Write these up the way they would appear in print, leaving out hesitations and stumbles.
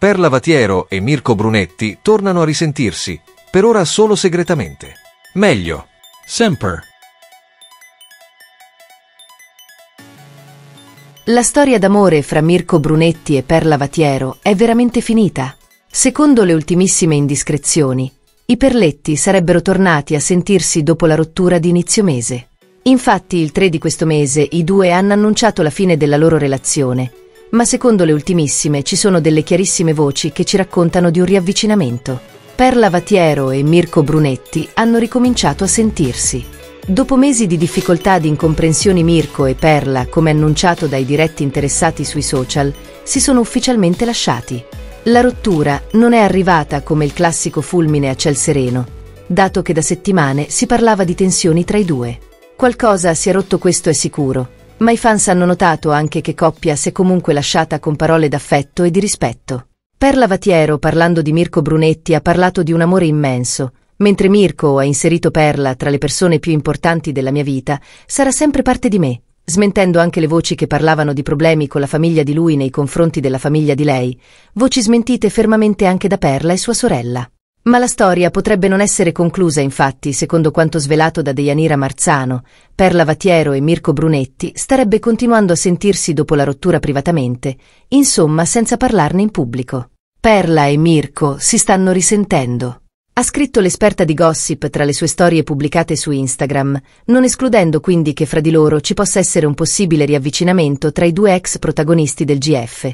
Perla Vatiero e Mirko Brunetti tornano a risentirsi, per ora solo segretamente. Meglio. Sempre. La storia d'amore fra Mirko Brunetti e Perla Vatiero è veramente finita. Secondo le ultimissime indiscrezioni, i Perletti sarebbero tornati a sentirsi dopo la rottura di inizio mese. Infatti, il 3 di questo mese i due hanno annunciato la fine della loro relazione, ma secondo le ultimissime ci sono delle chiarissime voci che ci raccontano di un riavvicinamento. Perla Vatiero e Mirko Brunetti hanno ricominciato a sentirsi. Dopo mesi di difficoltà e di incomprensioni, Mirko e Perla, come annunciato dai diretti interessati sui social, si sono ufficialmente lasciati. La rottura non è arrivata come il classico fulmine a ciel sereno, dato che da settimane si parlava di tensioni tra i due. Qualcosa si è rotto, questo è sicuro, ma i fans hanno notato anche che coppia si è comunque lasciata con parole d'affetto e di rispetto. Perla Vatiero, parlando di Mirko Brunetti, ha parlato di un amore immenso, mentre Mirko ha inserito Perla tra le persone più importanti della mia vita, sarà sempre parte di me, smentendo anche le voci che parlavano di problemi con la famiglia di lui nei confronti della famiglia di lei, voci smentite fermamente anche da Perla e sua sorella. Ma la storia potrebbe non essere conclusa, infatti, secondo quanto svelato da Deianira Marzano, Perla Vatiero e Mirko Brunetti starebbe continuando a sentirsi dopo la rottura privatamente, insomma senza parlarne in pubblico. Perla e Mirko si stanno risentendo. Ha scritto l'esperta di gossip tra le sue storie pubblicate su Instagram, non escludendo quindi che fra di loro ci possa essere un possibile riavvicinamento tra i due ex protagonisti del GF.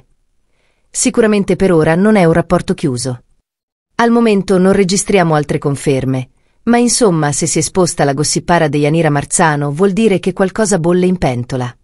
Sicuramente per ora non è un rapporto chiuso. Al momento non registriamo altre conferme, ma insomma se si è esposta la gossipara Deianira Marzano vuol dire che qualcosa bolle in pentola.